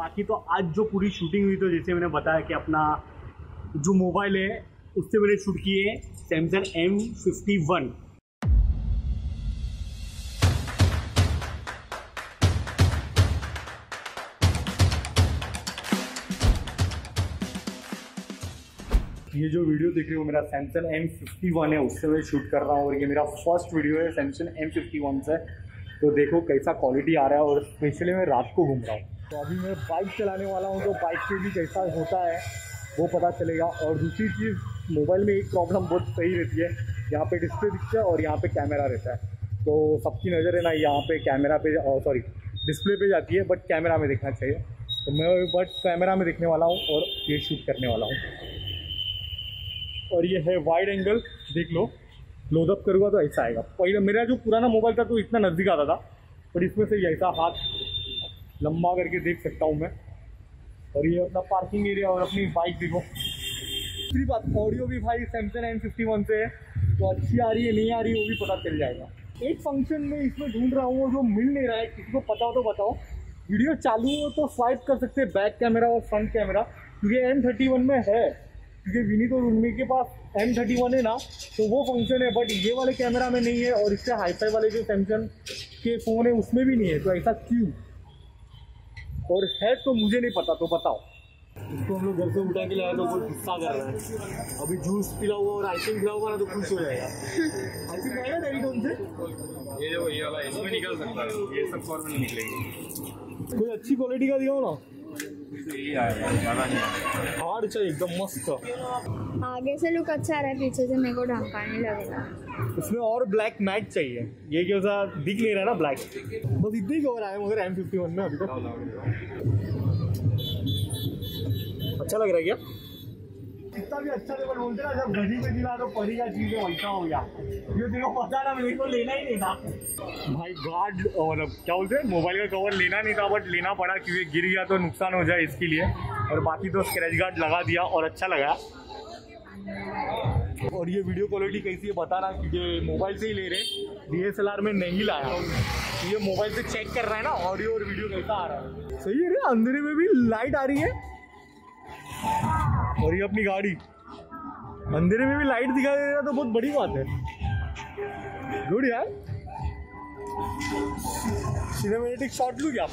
बाकी तो आज जो पूरी शूटिंग हुई तो जैसे मैंने बताया कि अपना जो मोबाइल है उससे मैंने शूट की है सैमसंग M51। ये जो वीडियो देख रहे हो मेरा सैमसंग M51 है, उससे मैं शूट कर रहा हूँ और ये मेरा फर्स्ट वीडियो है सैमसंग M51 से। तो देखो कैसा क्वालिटी आ रहा है और स्पेशली मैं रात को घूम रहा हूँ तो अभी मैं बाइक चलाने वाला हूँ तो बाइक पे भी कैसा होता है वो पता चलेगा। और दूसरी चीज़ मोबाइल में एक प्रॉब्लम बहुत सही रहती है, यहाँ पे डिस्प्ले दिखता है और यहाँ पे कैमरा रहता है, तो सबकी नज़र है ना यहाँ पे कैमरा पे और सॉरी डिस्प्ले पे जाती है, बट कैमरा में देखना चाहिए। तो मैं बट कैमरा में देखने वाला हूँ और ये शूट करने वाला हूँ। और ये है वाइड एंगल, देख लो, क्लोजअप करूँगा तो ऐसा आएगा। पहले मेरा जो पुराना मोबाइल था तो इतना नज़दीक आता था, पर इसमें से ऐसा हाथ लंबा करके देख सकता हूँ मैं। और ये अपना पार्किंग एरिया और अपनी बाइक देखो। दूसरी बात, ऑडियो भी भाई सैमसंग M51 से है तो अच्छी आ रही है नहीं आ रही वो भी पता चल जाएगा। एक फंक्शन में इसमें ढूंढ रहा हूँ जो मिल नहीं रहा है, किसी को पता हो तो बताओ। वीडियो चालू हो तो स्वाइप कर सकते हैं बैक कैमरा और फ्रंट कैमरा, क्योंकि M31 में है, क्योंकि विनीत और उर्मी के पास M31 है ना, तो वो फंक्शन है बट ये वाले कैमरा में नहीं है। और इससे हाईफाई वाले जो सैमसंग के फ़ोन है उसमें भी नहीं है, तो ऐसा क्यों? और है तो मुझे नहीं पता, तो बताओ। इसको हम लोग घर से उठा के लाया तो बहुत गुस्सा कर रहा है, अभी जूस पिला हुआ और आइसक्रीम खिला हुआ ना तो खुश हो जाएगा। आइसक्रीम खाएगा डेरी कौन से? ये देखो ये वाला, इसमें निकल सकता है, ये सब फॉर्म में निकलेगी। कोई अच्छी क्वालिटी का दिखाओ ना। ये आएगा ज़्यादा नहीं, हार्ड चाहिए एकदम मस्त। आगे से लुक अच्छा आ रहा है, पीछे से मेरे को ढंकाने लगेगा। उसमें और ब्लैक मैट चाहिए, ये क्यों सा दिख नहीं रहा ना ब्लैक, बस इतने ही कवर आए मगर M51 में अभी तो अच्छा लग रहा है। क्या कितना भी अच्छा लेवल बोलते ना, जब घड़ी पे दिला तो परी का चीज़ वैसा हो गया। ये देखो पता ना मेरे को लेना ही नहीं था भाई, गार्ड मतलब क्या बोलते हैं, मोबाइल का कवर लेना नहीं था बट लेना पड़ा क्योंकि गिर गया तो नुकसान हो जाए इसके लिए। और बाकी तो स्क्रैच गार्ड लगा दिया और अच्छा लगा। और ये वीडियो क्वालिटी कैसी है बताना, क्योंकि मोबाइल से ही ले रहे, DSLR में नहीं लाया, ये मोबाइल से चेक कर रहा है ना ऑडियो और वीडियो कैसा आ रहा है। सही है, अंधेरे में भी लाइट आ रही है। और ये अपनी गाड़ी अंधेरे में भी लाइट दिखाई दे रहा तो बहुत बड़ी बात है गुड यार। सिनेमैटिक शॉट लूँ क्या?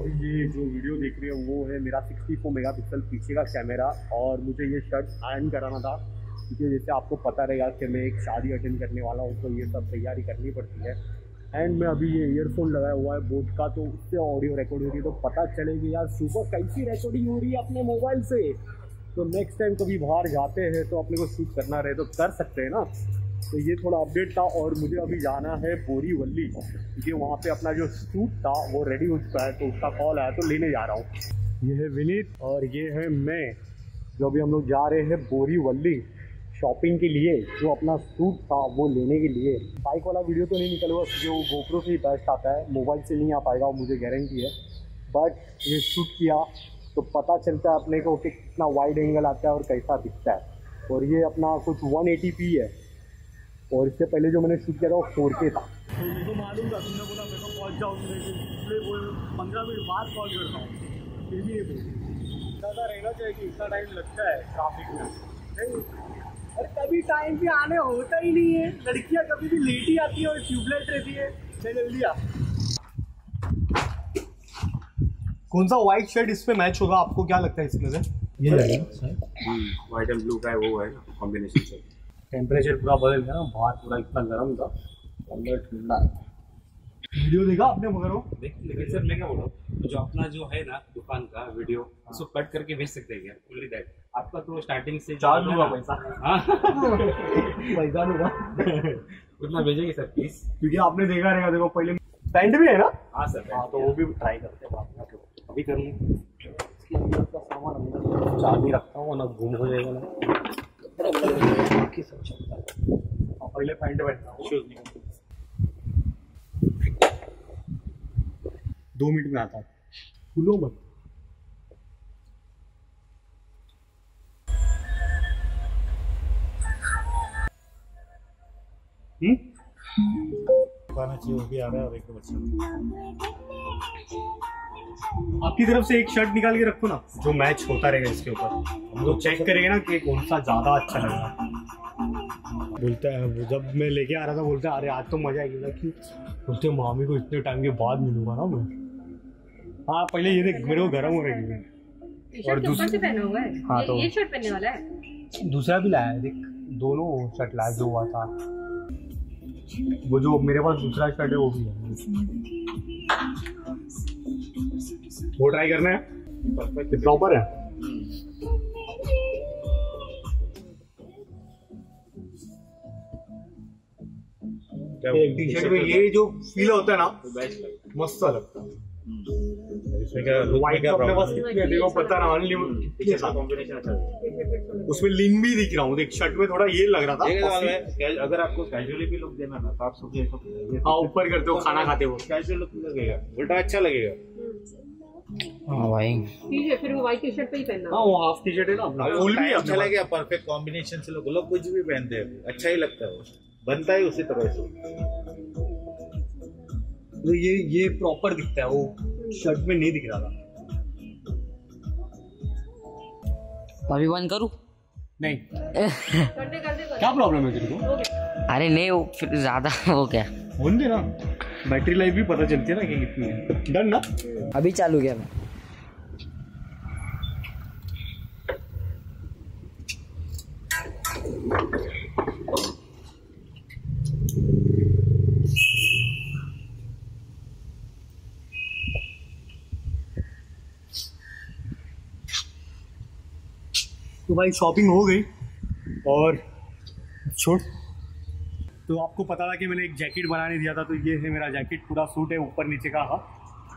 अभी ये जो वीडियो देख रहे हो वो है मेरा 64 मेगापिक्सल पीछे का कैमरा। और मुझे ये शर्ट आयरन कराना था क्योंकि जैसे आपको पता रहेगा कि मैं एक शादी अटेंड करने वाला हूँ तो ये सब तैयारी करनी पड़ती है। एंड मैं अभी ये ईयरफोन लगाया हुआ है बोट का, तो उससे ऑडियो रिकॉर्ड हो रही है तो पता चलेगी यार सुबह कैसी रिकॉर्डिंग हो रही है अपने मोबाइल से। तो नेक्स्ट टाइम कभी बाहर जाते हैं तो अपने को शूट करना रहे तो कर सकते हैं ना। तो ये थोड़ा अपडेट था। और मुझे अभी जाना है बोरीवली, क्योंकि वहाँ पे अपना जो शूट था वो रेडी हो चुका है तो उसका कॉल आया तो लेने जा रहा हूँ। ये है विनीत और ये है मैं, जो अभी हम लोग जा रहे हैं बोरीवली शॉपिंग के लिए, जो अपना शूट था वो लेने के लिए। बाइक वाला वीडियो तो नहीं निकल हुआ क्योंकि वो GoPro से ही बेस्ट आता है, मोबाइल से नहीं आ पाएगा वो मुझे गारंटी है। बट ये शूट किया तो पता चलता है अपने को कि कितना वाइड एंगल आता है और कैसा दिखता है। और ये अपना कुछ 180p है, और इससे पहले जो मैंने शूट किया था वो 4K था। तो मेरे को मालूम था, तुमने बोला मेरे को पहुँच जाओ, इसलिए वो 15 मिनट बाद कॉल करता हूँ, फिर भी ये ज़्यादा रहना चाहिए कि इतना टाइम लगता है ट्राफिक में नहीं। अरे कभी टाइम पे आने होता ही नहीं है, लड़कियाँ कभी भी लेट ही आती है और ट्यूबलाइट रहती है। चल जल्दी आ। कौन सा वाइट शर्ट इस पर मैच होगा, आपको क्या लगता है इसमें से? ये वाइट एंड ब्लू का वो है ना कॉम्बिनेशन से। टेम्परेचर पूरा बदल गया ना, बाहर पूरा इतना गर्म था, अंदर ठंडा। वीडियो देखा आपने मगर वो? लेकिन सर मैं क्या बोला, जो अपना जो है ना दुकान का वीडियो उसको कट करके भेज सकते हैं फुल्ली दैट। आपका तो स्टार्टिंग से चार्ज होगा पैसा, हाँ पैसा होगा उतना भेजेंगे सर प्लीज, क्योंकि आपने देखा रहेगा। देखो पहले पैंट भी है ना? हाँ सर, हाँ तो वो भी ट्राई करते हैं अभी करूँगा। सामान चार्ज नहीं रखता हूँ ना, घूम हो जाएगा ना, बाकी सब चलता है। पहले पैंट बैठता हूँ, शूज नहीं। 2 मिनट में आता हूँ। खुलो मत। चाहिए आ रहा है और एकदम अच्छा। आपकी तरफ से एक शर्ट निकाल के रखो ना जो मैच होता रहेगा इसके ऊपर, हम लोग चेक करेंगे ना कि कौन सा ज्यादा अच्छा लग रहा है। बोलता है जब मैं लेके आ रहा था बोलता है अरे आज तो मजा आएगी ना, कि बोलते हैं मामी को इतने टाइम के बाद मिलूंगा ना मैं। हाँ पहले ये देख मेरे को गर्म हो रही है और दूसरा भी लाया है, देख दोनों शर्ट लाया जो हुआ था वो, जो मेरे पास दूसरा शर्ट है वो भी है, वो ट्राई करना है, प्रॉपर है। एक टी शर्ट में ये जो फील होता है ना मस्त लगता है। इसमें क्या वाइट अपने पास कितने देखो पता ना, उसमें लिंग भी दिख रहा हूँ, देख शर्ट में थोड़ा ये लग रहा था। अगर आपको कैजुअली भी लुक देना ना तो आप सब हाँ ऊपर करते हो खाना खाते हो, कैजुअल लुक लगेगा उल्टा अच्छा लगेगा। हाँ भाई ठीक है, फिर वो वाइट टी शर्ट पे ही पहनना। हाँ वो हाफ टी शर्ट है ना अपना, अच्छा लगेगा परफेक्ट कॉम्बिनेशन से। लोग कुछ भी पहनते हैं अच्छा ही लगता है, बनता है उसी तरह से। ये प्रॉपर दिखता है, वो शर्ट में नहीं दिख रहा था। अभी बंद करूँ? नहीं क्या प्रॉब्लम है तेरे को? अरे नहीं वो फिर ज्यादा वो क्या होने ना, बैटरी लाइफ भी पता चलती है ना कि कितनी है। डन ना अभी चालू किया मैं। तो भाई शॉपिंग हो गई और छोड़। तो आपको पता था कि मैंने एक जैकेट बनाने दिया था, तो ये है मेरा जैकेट, पूरा सूट है ऊपर नीचे का।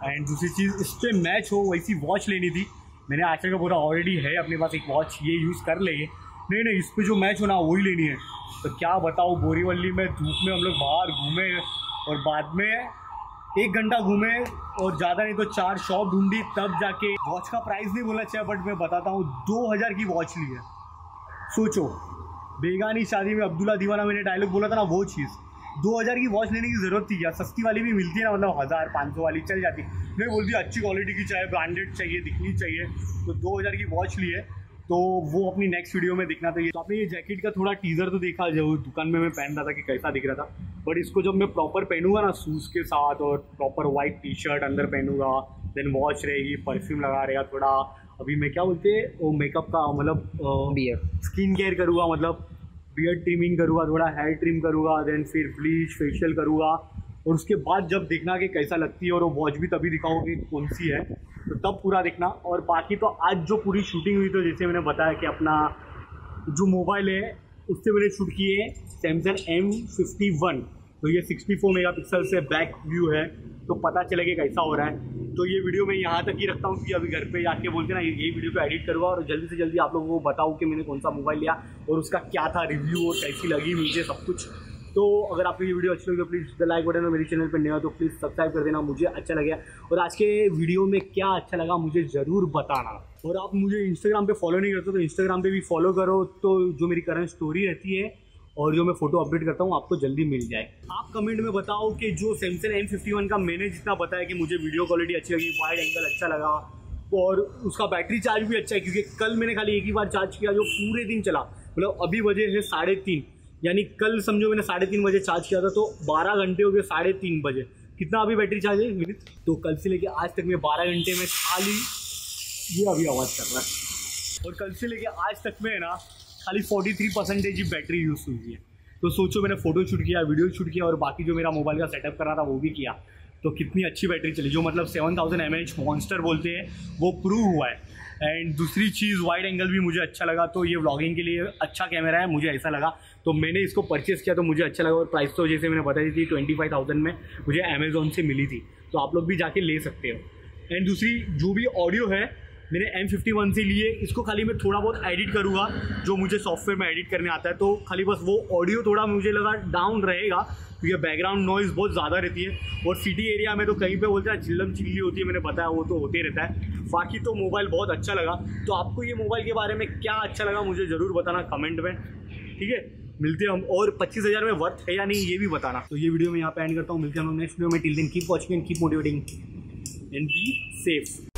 हाँ एंड दूसरी चीज़ इस पर मैच हो वैसी वॉच लेनी थी, मैंने आजकल का पूरा ऑलरेडी है अपने पास एक वॉच, ये यूज़ कर लेंगे। नहीं नहीं इस पर जो मैच होना वही लेनी है। तो क्या बताओ बोरीवली में धूप में हम लोग बाहर घूमे और बाद में 1 घंटा घूमे और ज़्यादा नहीं तो 4 शॉप ढूंढी, तब जाके वॉच का प्राइस नहीं बोलना चाहिए बट मैं बताता हूँ 2000 की वॉच ली है। सोचो बेगानी शादी में अब्दुल्ला दीवाना मैंने डायलॉग बोला था ना, वो चीज़ 2000 की वॉच लेने की जरूरत थी क्या? सस्ती वाली भी मिलती है ना, मतलब 1500 वाली चल जाती, मैं बोलती अच्छी क्वालिटी की चाहिए, ब्रांडेड चाहिए, दिखनी चाहिए। तो 2000 की वॉच ली है, तो वो अपनी नेक्स्ट वीडियो में दिखना चाहिए। तो आपने ये जैकेट का थोड़ा टीजर तो देखा जो दुकान में मैं पहन रहा था कि कैसा दिख रहा था, बट इसको जब मैं प्रॉपर पहनूंगा ना शूज़ के साथ और प्रॉपर वाइट टी शर्ट अंदर पहनूंगा, देन वॉच रहेगी, परफ्यूम लगा रहेगा थोड़ा, अभी मैं क्या बोलते हैं वो मेकअप का मतलब स्किन केयर करूँगा, मतलब बियर्ड ट्रिमिंग करूँगा, थोड़ा हेयर ट्रिम करूँगा, देन फिर ब्लीच फेशियल करूँगा और उसके बाद जब देखना कि कैसा लगती है, और वो वॉच भी तभी दिखाऊंगी कौन सी है, तो तब पूरा देखना। और बाकी तो आज जो पूरी शूटिंग हुई, तो जैसे मैंने बताया कि अपना जो मोबाइल है उससे मैंने शूट किए सैमसंग M51, तो ये 64 मेगापिक्सल से बैक व्यू है, तो पता चलेगा कैसा हो रहा है। तो ये वीडियो मैं यहाँ तक ही रखता हूँ कि अभी घर पे जाके बोलते ना ये वीडियो को एडिट करूँगा और जल्दी से जल्दी आप लोगों को बताऊँ कि मैंने कौन सा मोबाइल लिया और उसका क्या था रिव्यू और कैसी लगी मुझे सब कुछ। तो अगर आपको ये वीडियो अच्छी लगी तो प्लीज़ द लाइक बटन, और मेरे चैनल पर नया हो तो प्लीज़ सब्सक्राइब कर देना, मुझे अच्छा लगा। और आज के वीडियो में क्या अच्छा लगा मुझे ज़रूर बताना। और आप मुझे इंस्टाग्राम पे फॉलो नहीं करते तो इंस्टाग्राम पे भी फॉलो करो, तो जो मेरी करंट स्टोरी रहती है और जो मैं फोटो अपडेट करता हूँ आपको जल्दी मिल जाए। आप कमेंट में बताओ कि जो सैमसंग M51 का मैंने जितना बताया कि मुझे वीडियो क्वालिटी अच्छी लगी, वाइड एंगल अच्छा लगा और उसका बैटरी चार्ज भी अच्छा है, क्योंकि कल मैंने खाली एक ही बार चार्ज किया जो पूरे दिन चला, मतलब अभी बजे है 3:30, यानी कल समझो मैंने 3:30 बजे चार्ज किया था, तो 12 घंटे हो गए 3:30 बजे। कितना अभी बैटरी चार्ज है विनित? तो कल से लेके आज तक मैं 12 घंटे में खाली ये अभी आवाज़ कर रहा है, और कल से लेके आज तक में है ना खाली 43% ही बैटरी यूज़ हुई है। तो सोचो मैंने फ़ोटो शूट किया, वीडियो शूट किया और बाकी जो मेरा मोबाइल का सेटअप करना था वो भी किया, तो कितनी अच्छी बैटरी चली, जो मतलब 7000 mAh मॉन्स्टर बोलते हैं वो प्रूव हुआ है। एंड दूसरी चीज़ वाइड एंगल भी मुझे अच्छा लगा, तो ये व्लॉगिंग के लिए अच्छा कैमरा है मुझे ऐसा लगा, तो मैंने इसको परचेस किया तो मुझे अच्छा लगा। और प्राइस तो जैसे मैंने बताई थी 25000 में मुझे अमेज़ॉन से मिली थी, तो आप लोग भी जाके ले सकते हो। एंड दूसरी जो भी ऑडियो है मैंने M51 से लिए। इसको खाली मैं थोड़ा बहुत एडिट करूँगा, जो मुझे सॉफ्टवेयर में एडिट करने आता है, तो खाली बस वो ऑडियो थोड़ा मुझे लगा डाउन रहेगा क्योंकि बैकग्राउंड नॉइज़ बहुत ज़्यादा रहती है। और सिटी एरिया में तो कहीं पे बोलते हैं चिल्लम चिल्ली होती है, मैंने बताया वो तो होते रहता है। बाकी तो मोबाइल बहुत अच्छा लगा। तो आपको ये मोबाइल के बारे में क्या अच्छा लगा मुझे ज़रूर बताना कमेंट में, ठीक है। मिलते हैं हम, और 25,000 में वर्थ है या नहीं ये भी बताना। तो ये वीडियो मैं यहाँ पे एंड करता हूँ, मिलते हैं हम नेक्स्ट वीडियो में। Till then keep watching and keep motivating and be safe.